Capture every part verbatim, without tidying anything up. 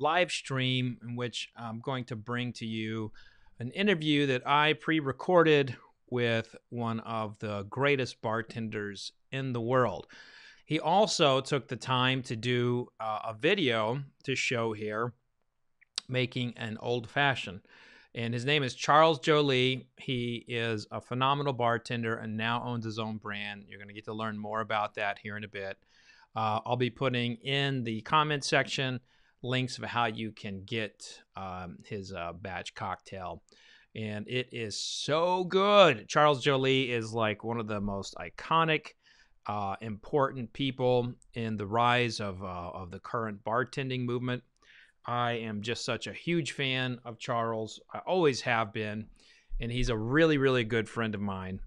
live stream in which I'm going to bring to you an interview that I pre-recorded with one of the greatest bartenders in the world. He also took the time to do uh, a video to show here making an Old Fashioned. And his name is Charles Joly. He is a phenomenal bartender and now owns his own brand. You're going to get to learn more about that here in a bit. Uh, I'll be putting in the comment section links of how you can get um, his uh, batch cocktail. And it is so good. Charles Joly is like one of the most iconic, uh, important people in the rise of, uh, of the current bartending movement. I am just such a huge fan of Charles. I always have been, and he's a really, really good friend of mine.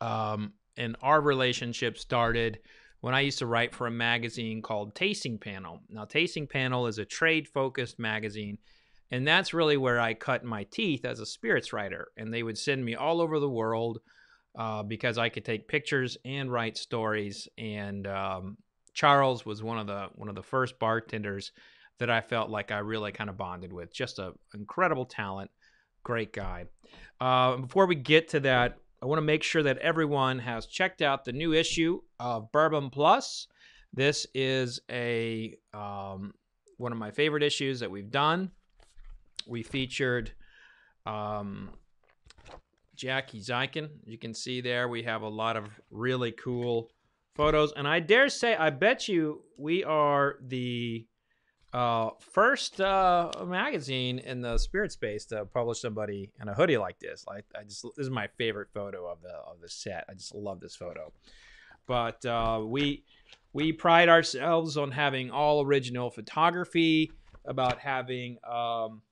Um, and our relationship started when I used to write for a magazine called Tasting Panel. Now, Tasting Panel is a trade-focused magazine, and that's really where I cut my teeth as a spirits writer. And they would send me all over the world uh, because I could take pictures and write stories. And um, Charles was one of the one of the first bartenders that I felt like I really kind of bonded with. Just an incredible talent, great guy. Uh, before we get to that, I want to make sure that everyone has checked out the new issue of Bourbon Plus. This is a um, one of my favorite issues that we've done. We featured um, Jackie Zykin. You can see there we have a lot of really cool photos. And I dare say, I bet you we are the Uh, first uh, magazine in the spirit space to publish somebody in a hoodie like this. Like I just, this is my favorite photo of the of the set. I just love this photo. But uh, we we pride ourselves on having all original photography, about having um,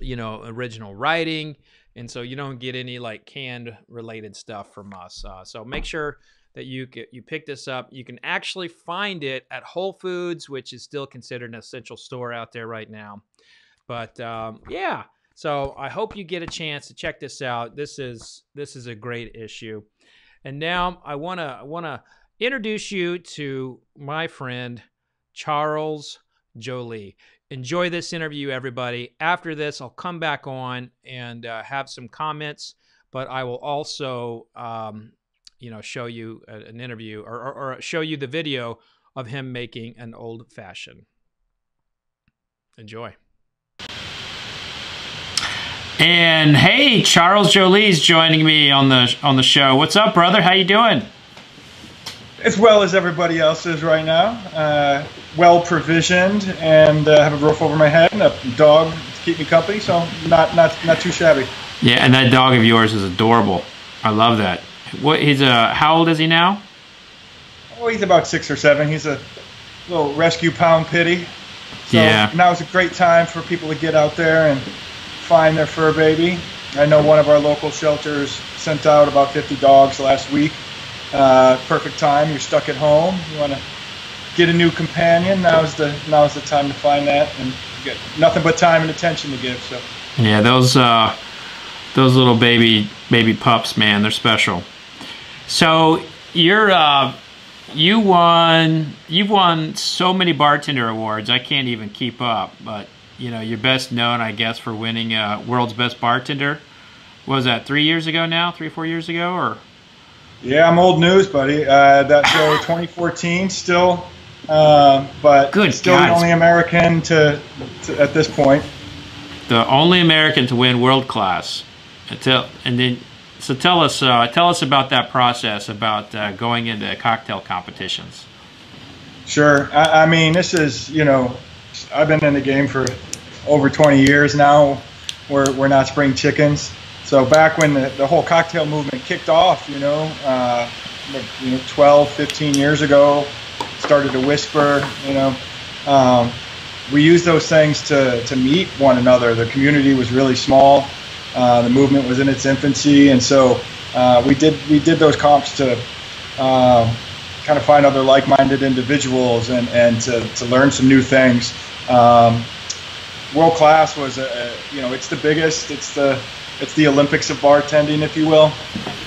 you know, original writing, and so you don't get any like canned related stuff from us. Uh, so make sure that you get, you pick this up. You can actually find it at Whole Foods, which is still considered an essential store out there right now. But um, yeah, so I hope you get a chance to check this out. This is this is a great issue. And now I wanna I wanna introduce you to my friend Charles Joly. Enjoy this interview, everybody. After this, I'll come back on and uh, have some comments, but I will also Um, you know, show you an interview or, or, or show you the video of him making an Old Fashioned. Enjoy. And hey, Charles Joly is joining me on the on the show. What's up, brother? How you doing? As well as everybody else is right now. Uh, well provisioned and uh, have a roof over my head and a dog to keep me company, so not not not too shabby. Yeah, and that dog of yours is adorable. I love that. What he's uh how old is he now? Oh, he's about six or seven. He's a little rescue pound pity. So yeah. Now is a great time for people to get out there and find their fur baby. I know one of our local shelters sent out about fifty dogs last week. Uh, perfect time. You're stuck at home. You want to get a new companion. Now's the now's the time to find that, and you get nothing but time and attention to give. So yeah, those uh those little baby baby pups, man, they're special. So you're uh, you won you've won so many bartender awards I can't even keep up. But you know, you're best known, I guess, for winning uh, World's Best Bartender. What was that, three years ago now, three four years ago? Or yeah, I'm old news, buddy. Uh, that show twenty fourteen still, uh, but good still God. The only American to, to at this point. The only American to win World Class until and then. So tell us, uh, tell us about that process, about uh, going into cocktail competitions. Sure. I, I mean, this is, you know, I've been in the game for over twenty years now. We're, we're not spring chickens. So back when the, the whole cocktail movement kicked off, you know, uh, you know, twelve, fifteen years ago, started to whisper, you know. Um, we used those things to, to meet one another. The community was really small. Uh, the movement was in its infancy, and so uh, we did we did those comps to uh, kind of find other like-minded individuals and and to, to learn some new things. Um, World Class was a, a, you know, it's the biggest, it's the it's the Olympics of bartending, if you will.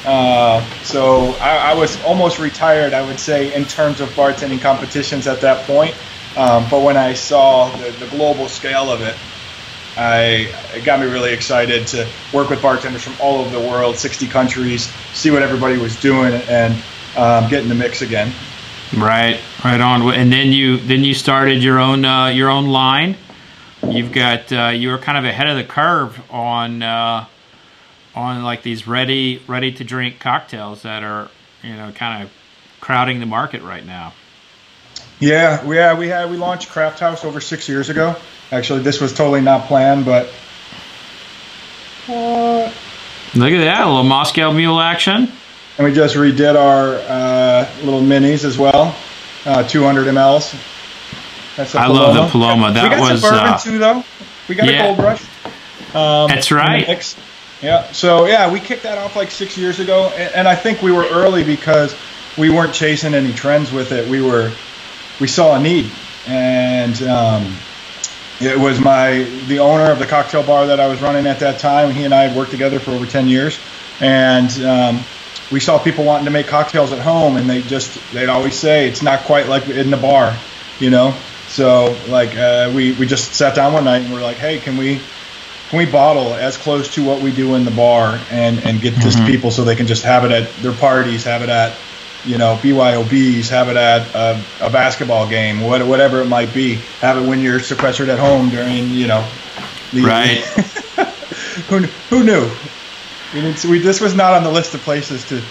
Uh, so I, I was almost retired, I would say, in terms of bartending competitions at that point. Um, but when I saw the, the global scale of it, I, it got me really excited to work with bartenders from all over the world, sixty countries, see what everybody was doing, and um, get in the mix again. Right, right on. And then you then you started your own uh, your own line. You've got uh, you were kind of ahead of the curve on uh, on like these ready ready to drink cocktails that are, you know, kind of crowding the market right now. Yeah, we had, we had we launched Craft House over six years ago. Actually, this was totally not planned, but uh, look at that, a little Moscow Mule action. And we just redid our uh, little minis as well, uh, two hundred milliliters. That's a I Paloma. Love the Paloma. That we got was some bourbon uh, too, though. We got yeah. a gold rush. Um, That's right. Yeah. So yeah, we kicked that off like six years ago, and, and I think we were early because we weren't chasing any trends with it. We were, we saw a need, and um, it was my the owner of the cocktail bar that I was running at that time. He and I had worked together for over ten years, and um, we saw people wanting to make cocktails at home, and they just, they'd always say, it's not quite like in the bar, you know? So like, uh, we, we just sat down one night and we're like, hey, can we, can we bottle as close to what we do in the bar and, and get this mm-hmm. to people so they can just have it at their parties, have it at, you know, B Y O Bs, have it at a, a basketball game, what, whatever it might be, have it when you're sequestered at home during, you know, the, right. who, who knew? We didn't, we, this was not on the list of places to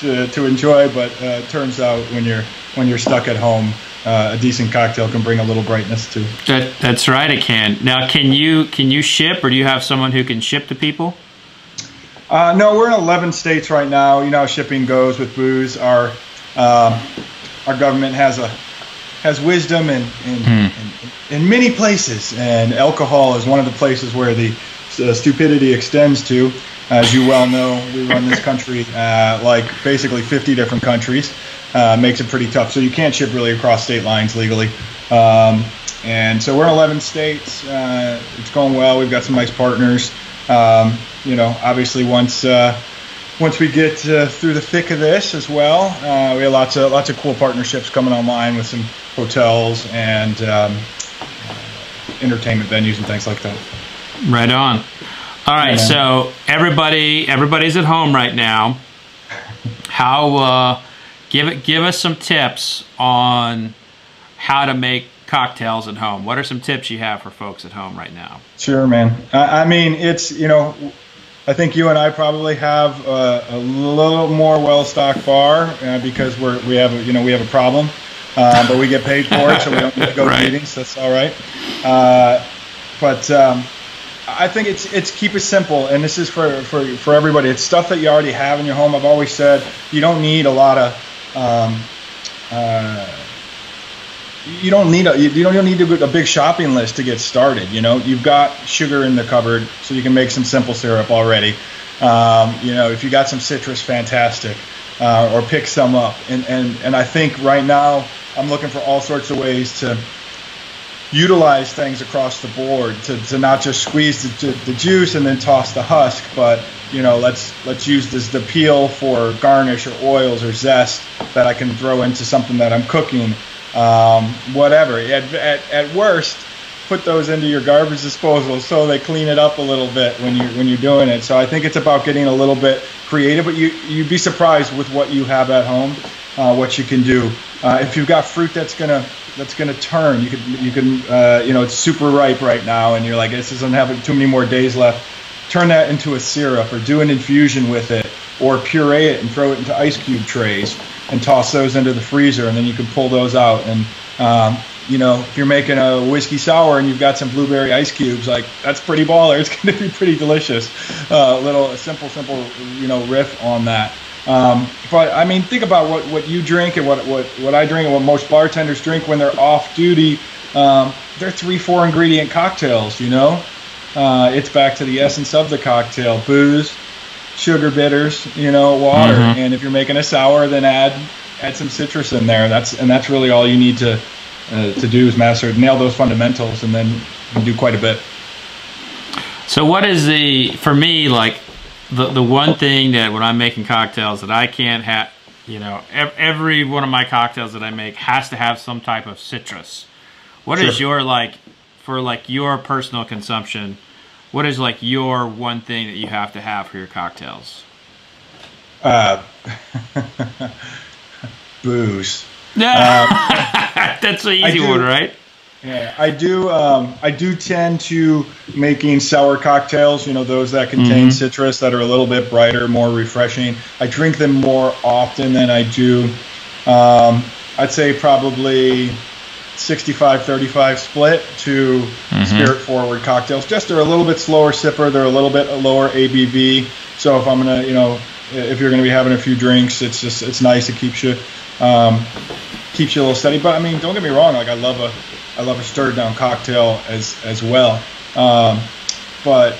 to, to enjoy, but uh, it turns out when you're when you're stuck at home, uh, a decent cocktail can bring a little brightness too. That, that's right, it can. Now, can you can you ship, or do you have someone who can ship to people? Uh, no, we're in eleven states right now. You know how shipping goes with booze. Our um, our government has a has wisdom in in, hmm. in in many places, and alcohol is one of the places where the uh, stupidity extends to. As you well know, we run this country uh, like basically fifty different countries. Uh, makes it pretty tough. So you can't ship really across state lines legally. Um, and so we're in eleven states. Uh, it's going well. We've got some nice partners. Um, you know, obviously once uh, once we get uh, through the thick of this as well, uh, we have lots of lots of cool partnerships coming online with some hotels and um, entertainment venues and things like that. Right on. All right, so everybody, everybody's at home right now. How uh, give it? Give us some tips on how to make cocktails at home. What are some tips you have for folks at home right now? Sure, man. I, I mean, it's you know, I think you and I probably have a, a little more well-stocked bar uh, because we're we have a, you know we have a problem, uh, but we get paid for it, so we don't need to go right. to meetings. That's all right. Uh, but um, I think it's it's keep it simple, and this is for, for, for everybody. It's stuff that you already have in your home. I've always said you don't need a lot of um, uh, you don't need a you don't, you don't need to get a big shopping list to get started. You know, you've got sugar in the cupboard, so you can make some simple syrup already. Um, you know, if you got some citrus, fantastic, uh, or pick some up. And and and I think right now I'm looking for all sorts of ways to utilize things across the board to, to not just squeeze the, the juice and then toss the husk, but you know, let's let's use this the peel for garnish or oils or zest that I can throw into something that I'm cooking, um, whatever. At, at, at worst, put those into your garbage disposal so they clean it up a little bit when you when you're doing it. So I think it's about getting a little bit creative, but you you'd be surprised with what you have at home. Uh, what you can do uh, if you've got fruit that's gonna that's gonna turn. You can you can uh, you know it's super ripe right now, and you're like, this doesn't have too many more days left. Turn that into a syrup, or do an infusion with it, or puree it and throw it into ice cube trays and toss those into the freezer, and then you can pull those out. And um, you know, if you're making a whiskey sour and you've got some blueberry ice cubes, like that's pretty baller. It's gonna be pretty delicious. Uh, little a simple simple you know riff on that. Um, but I mean, think about what, what you drink and what, what, what I drink and what most bartenders drink when they're off duty. Um, they're three, four ingredient cocktails, you know? Uh, it's back to the essence of the cocktail. Booze, sugar, bitters, you know, water. Mm-hmm. And if you're making a sour, then add add some citrus in there. That's and that's really all you need to uh, to do is master nail those fundamentals, and then you do quite a bit. So what is the, for me, like, The, the one thing that when I'm making cocktails that I can't have, you know, ev every one of my cocktails that I make has to have some type of citrus What sure. is your, like, for like your personal consumption, what is like your one thing that you have to have for your cocktails? Uh, booze. Yeah, um, that's an easy do, one, right? Yeah, I do. Um, I do tend to making sour cocktails. You know, those that contain mm-hmm. citrus that are a little bit brighter, more refreshing. I drink them more often than I do. Um, I'd say probably sixty-five thirty-five split to mm-hmm. spirit forward cocktails. Just they're a little bit slower sipper. They're a little bit lower A B V. So if I'm gonna, you know, if you're gonna be having a few drinks, it's just it's nice. It keeps you. Um, keeps you a little steady, but I mean, don't get me wrong. Like I love a, I love a stirred down cocktail as as well. Um, but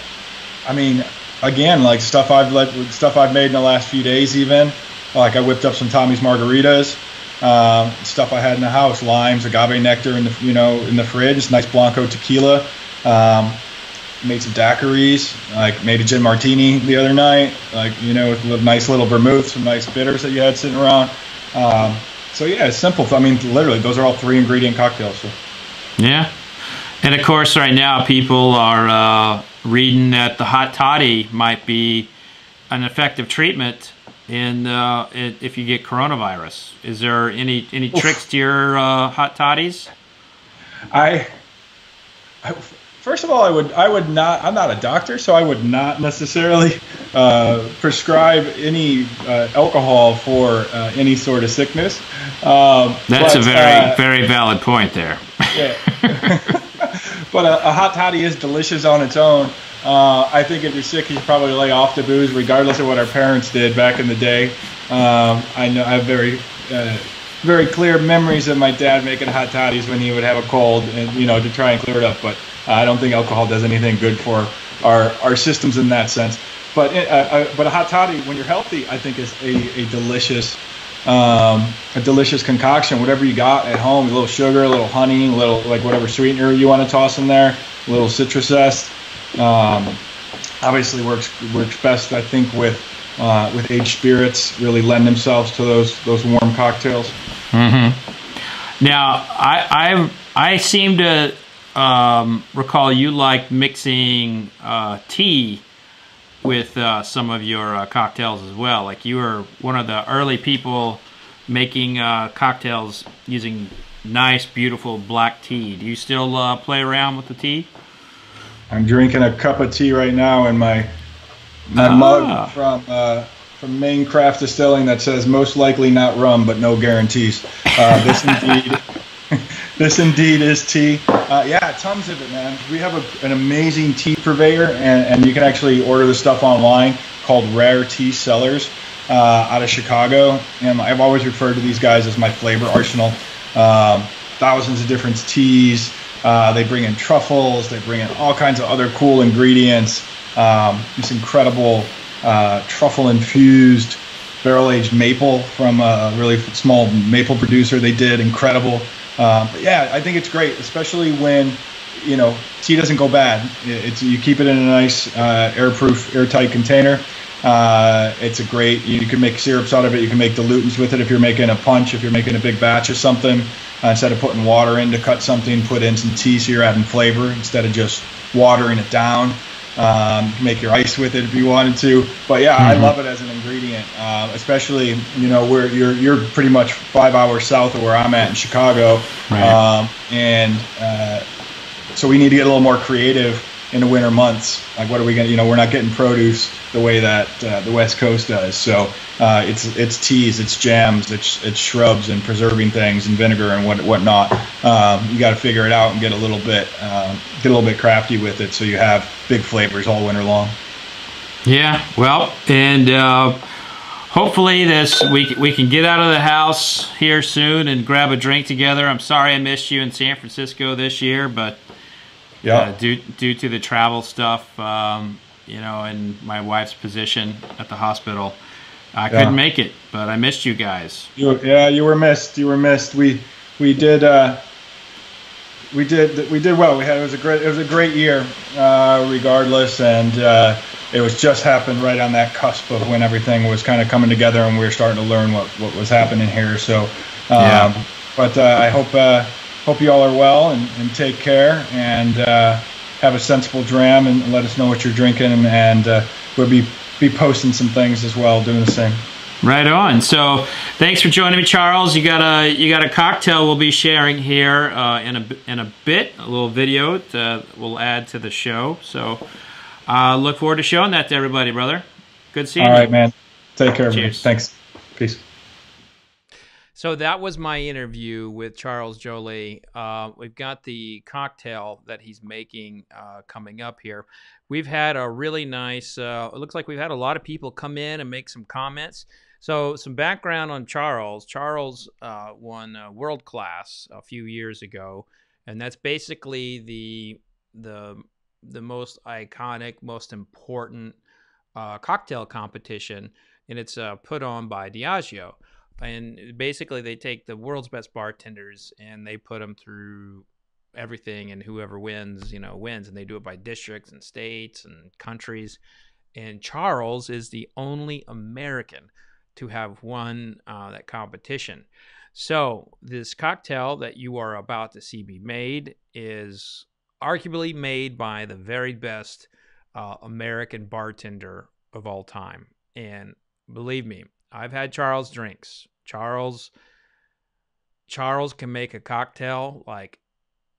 I mean, again, like stuff I've let, stuff I've made in the last few days, even like I whipped up some Tommy's margaritas, um, stuff I had in the house, limes, agave nectar in the you know in the fridge, nice Blanco tequila. Um, made some daiquiris, like made a gin martini the other night, like you know with a nice little vermouth, some nice bitters that you had sitting around. Um, so yeah, it's simple. I mean, literally, those are all three ingredient cocktails. So. Yeah, and of course, right now people are uh, reading that the hot toddy might be an effective treatment in uh, it, if you get coronavirus. Is there any any Oof. tricks to your uh, hot toddies? I, I first of all, I would I would not. I'm not a doctor, so I would not necessarily. Uh, prescribe any uh, alcohol for uh, any sort of sickness. Um, That's but, a very, uh, very valid point there. Yeah. But a, a hot toddy is delicious on its own. Uh, I think if you're sick, you should probably lay off the booze, regardless of what our parents did back in the day. Um, I know I have very, uh, very clear memories of my dad making hot toddies when he would have a cold, and you know, to try and clear it up. But uh, I don't think alcohol does anything good for our our systems in that sense. But uh, but a hot toddy when you're healthy, I think is a, a delicious um, a delicious concoction. Whatever you got at home, a little sugar, a little honey, a little like whatever sweetener you want to toss in there, a little citrus zest. Um, obviously works works best, I think, with uh, with aged spirits. Really lend themselves to those those warm cocktails. Mm-hmm. Now I I I seem to um, recall you like mixing uh, tea. With uh, some of your uh, cocktails as well. Like you were one of the early people making uh, cocktails using nice, beautiful black tea. Do you still uh, play around with the tea? I'm drinking a cup of tea right now in my my ah. mug from uh, from Maine Craft Distilling that says most likely not rum, but no guarantees. Uh, this indeed. This indeed is tea. Uh, yeah, tons of it, man. We have a, an amazing tea purveyor, and, and you can actually order the stuff online called Rare Tea Cellars uh, out of Chicago. And I've always referred to these guys as my flavor arsenal. Um, thousands of different teas. Uh, they bring in truffles. They bring in all kinds of other cool ingredients. Um, this incredible uh, truffle-infused barrel-aged maple from a really small maple producer they did. Incredible. Um, but yeah, I think it's great, especially when, you know, tea doesn't go bad. It's you keep it in a nice uh, airproof, airtight container. Uh, it's a great. You can make syrups out of it. You can make dilutants with it if you're making a punch, if you're making a big batch of something. Uh, instead of putting water in to cut something, put in some tea so you're adding flavor instead of just watering it down. Um, make your ice with it if you wanted to, but yeah, mm-hmm. I love it as an ingredient, uh, especially you know where you're you're pretty much five hours south of where I'm at in Chicago, right. um, and uh, so we need to get a little more creative in the winter months. Like, what are we gonna? You know, we're not getting produce the way that uh, the West Coast does. So uh, it's it's teas, it's jams, it's it's shrubs and preserving things and vinegar and what whatnot. Um, you got to figure it out and get a little bit uh, get a little bit crafty with it, so you have big flavors all winter long. Yeah, well, and uh, hopefully this we we can get out of the house here soon and grab a drink together. I'm sorry I missed you in San Francisco this year, but. Yeah. Uh, due due to the travel stuff, um, you know, and my wife's position at the hospital, I yeah. couldn't make it. But I missed you guys. You, yeah, you were missed. You were missed. We we did uh, we did we did well. We had it was a great it was a great year, uh, regardless, and uh, it was just happened right on that cusp of when everything was kind of coming together and we were starting to learn what what was happening here. So, um, yeah. But uh, I hope. Uh, hope you all are well and, and take care, and uh, have a sensible dram, and let us know what you're drinking, and, and uh, we'll be, be posting some things as well, doing the same. Right on. So thanks for joining me, Charles. You got a you got a cocktail we'll be sharing here uh, in a in a bit, a little video that we'll add to the show. So uh, look forward to showing that to everybody, brother. Good seeing you. All right, man. Take care. Cheers. Thanks. Peace. So that was my interview with Charles Joly. Uh, we've got the cocktail that he's making uh, coming up here. We've had a really nice, uh, it looks like we've had a lot of people come in and make some comments. So some background on Charles. Charles uh, won uh, World Class a few years ago, and that's basically the, the, the most iconic, most important uh, cocktail competition, and it's uh, put on by Diageo. And basically they take the world's best bartenders and they put them through everything, and whoever wins, you know, wins. And they do it by districts and states and countries. And Charles is the only American to have won uh, that competition. So this cocktail that you are about to see be made is arguably made by the very best uh, American bartender of all time. And believe me, I've had Charles drinks. Charles, Charles can make a cocktail like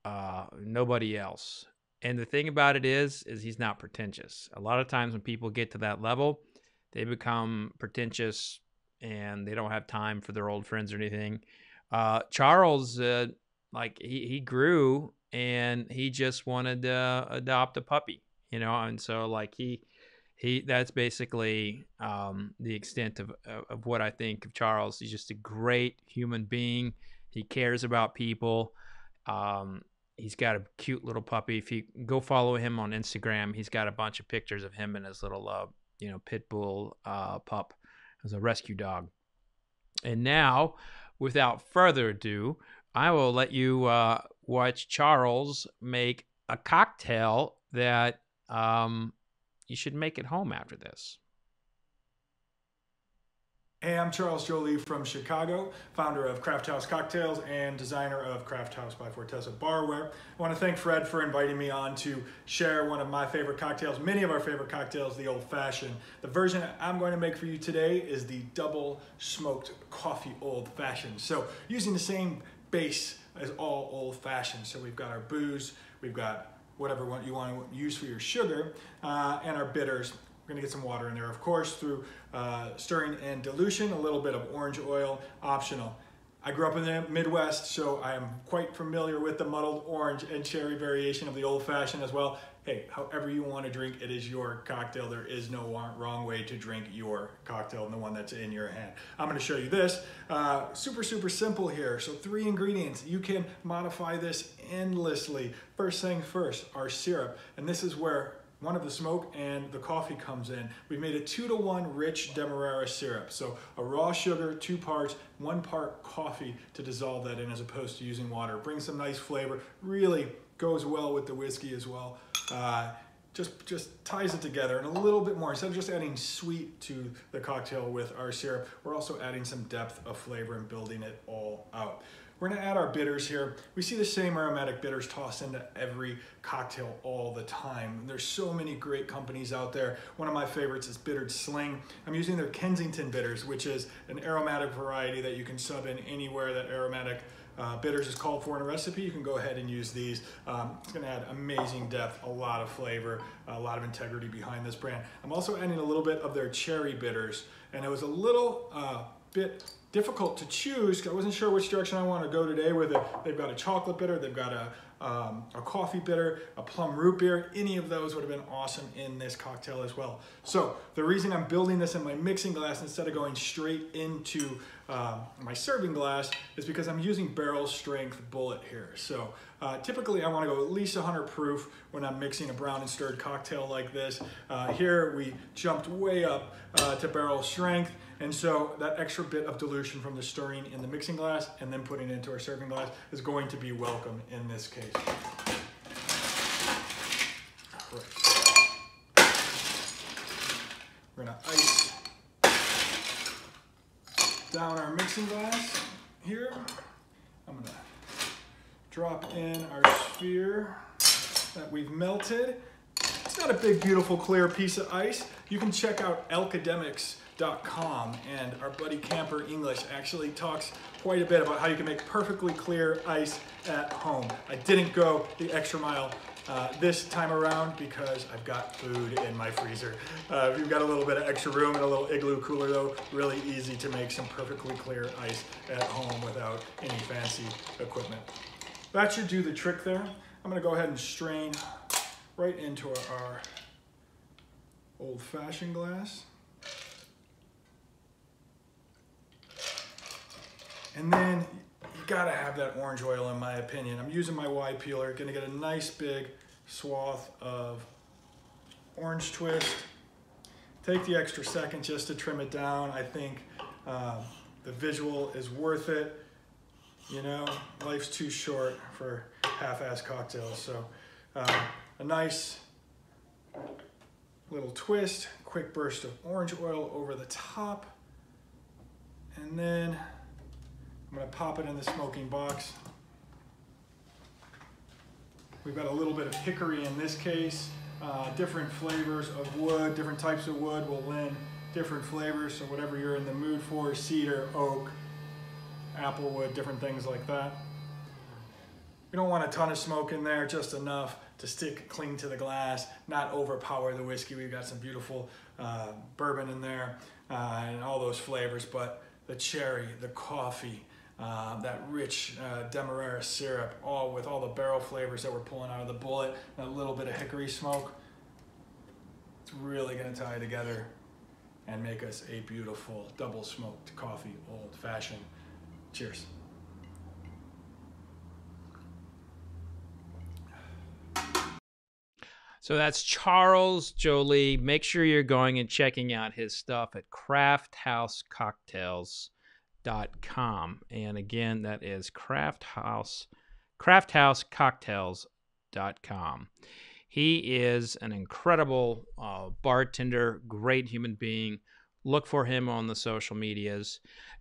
uh, nobody else. And the thing about it is, is he's not pretentious. A lot of times when people get to that level, they become pretentious and they don't have time for their old friends or anything. Uh, Charles, uh, like he, he grew and he just wanted to adopt a puppy, you know? And so like he, He, that's basically um, the extent of, of what I think of Charles. He's just a great human being. He cares about people. Um, he's got a cute little puppy. If you go follow him on Instagram, he's got a bunch of pictures of him and his little, uh, you know, pit bull uh, pup. It was a rescue dog. And now, without further ado, I will let you uh, watch Charles make a cocktail that... Um, you should make it home after this. Hey, I'm Charles Joly from Chicago, founder of Craft House Cocktails and designer of Craft House by Fortessa Barware. I want to thank Fred for inviting me on to share one of my favorite cocktails, many of our favorite cocktails, the Old Fashioned. The version I'm going to make for you today is the double smoked coffee Old Fashioned. So using the same base as all Old Fashioned. So we've got our booze, we've got whatever one you want to use for your sugar, uh, and our bitters. We're gonna get some water in there, of course, through uh, stirring and dilution, a little bit of orange oil, optional. I grew up in the Midwest, so I am quite familiar with the muddled orange and cherry variation of the Old Fashioned as well. Hey, however you want to drink, it is your cocktail. There is no wrong way to drink your cocktail and the one that's in your hand. I'm going to show you this. Uh, super, super simple here. So three ingredients. You can modify this endlessly. First thing first, our syrup. And this is where one of the smoke and the coffee comes in. We've made a two to one rich Demerara syrup. So a raw sugar, two parts, one part coffee to dissolve that in as opposed to using water. Brings some nice flavor. Really goes well with the whiskey as well. Uh, just, just ties it together, and a little bit more. Instead of just adding sweet to the cocktail with our syrup, we're also adding some depth of flavor and building it all out. We're gonna add our bitters here. We see the same aromatic bitters tossed into every cocktail all the time. There's so many great companies out there. One of my favorites is Bittered Sling. I'm using their Kensington Bitters, which is an aromatic variety that you can sub in anywhere that aromatic Uh, bitters is called for in a recipe. You can go ahead and use these. Um, it's gonna add amazing depth, a lot of flavor, a lot of integrity behind this brand. I'm also adding a little bit of their cherry bitters, and it was a little uh, bit difficult to choose because I wasn't sure which direction I want to go today with it. They've got a chocolate bitter, they've got a Um, a coffee bitter, a plum root beer. Any of those would have been awesome in this cocktail as well. So the reason I'm building this in my mixing glass instead of going straight into uh, my serving glass is because I'm using barrel strength Bulleit here. So uh, typically I want to go at least one hundred proof when I'm mixing a brown and stirred cocktail like this. Uh, here we jumped way up uh, to barrel strength, and so that extra bit of dilution from the stirring in the mixing glass and then putting it into our serving glass is going to be welcome in this case. All right. We're gonna ice down our mixing glass here. I'm gonna drop in our sphere that we've melted. It's not a big, beautiful, clear piece of ice. You can check out Elcademics dot com, and our buddy Camper English actually talks quite a bit about how you can make perfectly clear ice at home. I didn't go the extra mile uh, this time around because I've got food in my freezer. Uh, if you've got a little bit of extra room and a little igloo cooler though, really easy to make some perfectly clear ice at home without any fancy equipment. That should do the trick there. I'm gonna go ahead and strain right into our Old Fashioned glass. And then you gotta have that orange oil, in my opinion. I'm using my Y peeler, gonna get a nice big swath of orange twist. Take the extra second just to trim it down. I think um, the visual is worth it. You know, life's too short for half-ass cocktails. So um, a nice little twist, quick burst of orange oil over the top, and then I'm gonna pop it in the smoking box. We've got a little bit of hickory in this case. Uh, different flavors of wood, different types of wood will lend different flavors. So whatever you're in the mood for, cedar, oak, applewood, different things like that. We don't want a ton of smoke in there, just enough to stick, cling to the glass, not overpower the whiskey. We've got some beautiful uh, bourbon in there uh, and all those flavors, but the cherry, the coffee, Uh, that rich uh, Demerara syrup, all with all the barrel flavors that we're pulling out of the Bulleit, and a little bit of hickory smoke. It's really gonna tie together and make us a beautiful double smoked coffee Old Fashioned. Cheers. So that's Charles Joly. Make sure you're going and checking out his stuff at Craft House Cocktails. Dot com. And again, that is Craft House, craft house cocktails dot com. He is an incredible uh, bartender, great human being. Look for him on the social medias.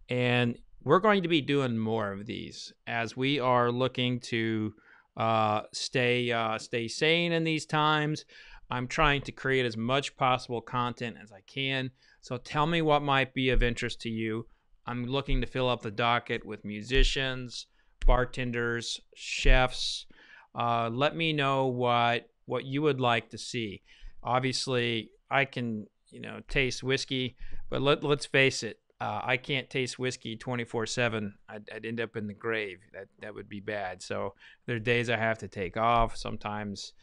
And we're going to be doing more of these as we are looking to uh, stay, uh, stay sane in these times. I'm trying to create as much possible content as I can. So tell me what might be of interest to you. I'm looking to fill up the docket with musicians, bartenders, chefs. Uh, let me know what what you would like to see. Obviously, I can you know taste whiskey, but let let's face it, uh, I can't taste whiskey twenty-four seven. I'd, I'd end up in the grave. That that would be bad. So there are days I have to take off. Sometimes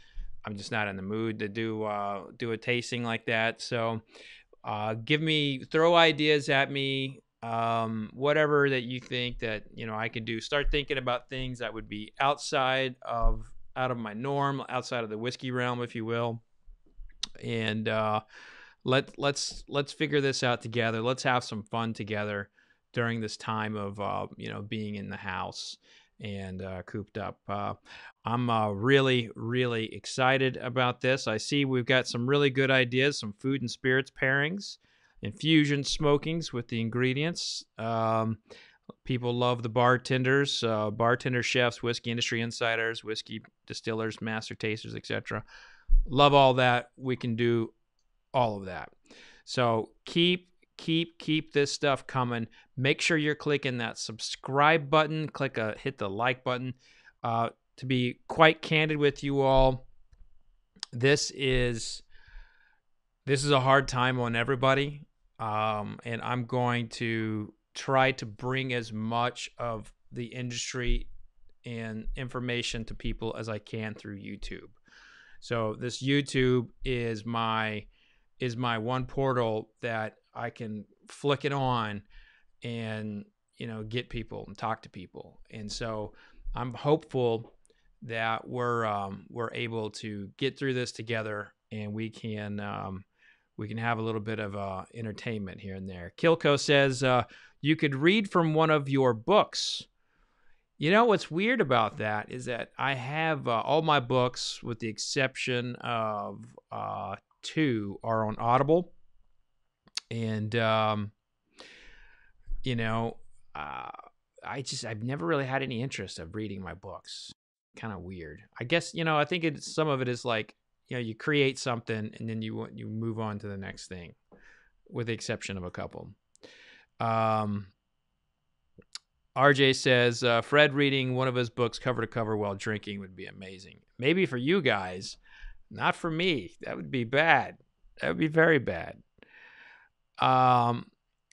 I'm just not in the mood to do uh, do a tasting like that. So uh, give me throw ideas at me. Um, whatever that you think that, you know, I can do, start thinking about things that would be outside of, out of my norm, outside of the whiskey realm, if you will. And, uh, let, let's, let's figure this out together. Let's have some fun together during this time of, uh, you know, being in the house and, uh, cooped up. Uh, I'm, uh, really, really excited about this. I see we've got some really good ideas, some food and spirits pairings. Infusion smokings with the ingredients. Um, people love the bartenders, uh, bartender chefs, whiskey industry insiders, whiskey distillers, master tasters, et cetera. Love all that. We can do all of that. So keep, keep, keep this stuff coming. Make sure you're clicking that subscribe button. Click a hit the like button. Uh, to be quite candid with you all, this is this is a hard time on everybody. Um, and I'm going to try to bring as much of the industry and information to people as I can through YouTube. So this YouTube is my is my one portal that I can flick it on and you know get people and talk to people. And so I'm hopeful that we're um, we're able to get through this together, and we can um, we can have a little bit of uh, entertainment here and there. Kilco says, uh, you could read from one of your books. You know, what's weird about that is that I have uh, all my books, with the exception of uh, two, are on Audible. And, um, you know, uh, I just, I've never really had any interest of reading my books. Kind of weird. I guess, you know, I think it's, some of it is like, you know, you create something and then you you move on to the next thing, with the exception of a couple. Um, R J says, uh, Fred reading one of his books cover to cover while drinking would be amazing. Maybe for you guys, not for me. That would be bad. That would be very bad. Um,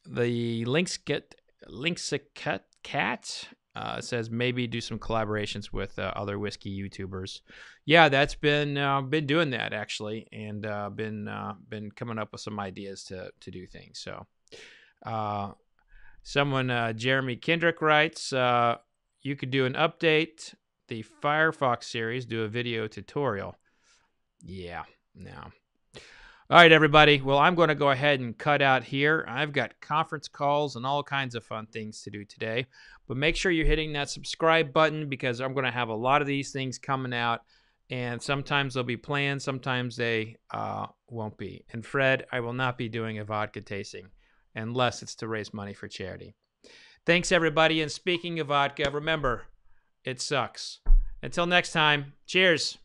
the Linkscat, Linkscat Cat uh, says maybe do some collaborations with uh, other whiskey YouTubers. Yeah, that's been uh, been doing that actually, and uh, been uh, been coming up with some ideas to to do things. So. Uh, Someone, uh, Jeremy Kendrick writes, uh, you could do an update, the Firefox series, do a video tutorial. Yeah, no. All right, everybody. Well, I'm going to go ahead and cut out here. I've got conference calls and all kinds of fun things to do today. But make sure you're hitting that subscribe button, because I'm going to have a lot of these things coming out. And sometimes they'll be planned, sometimes they uh, won't be. And Fred, I will not be doing a vodka tasting, unless it's to raise money for charity. Thanks, everybody. And speaking of vodka, remember, it sucks. Until next time, cheers.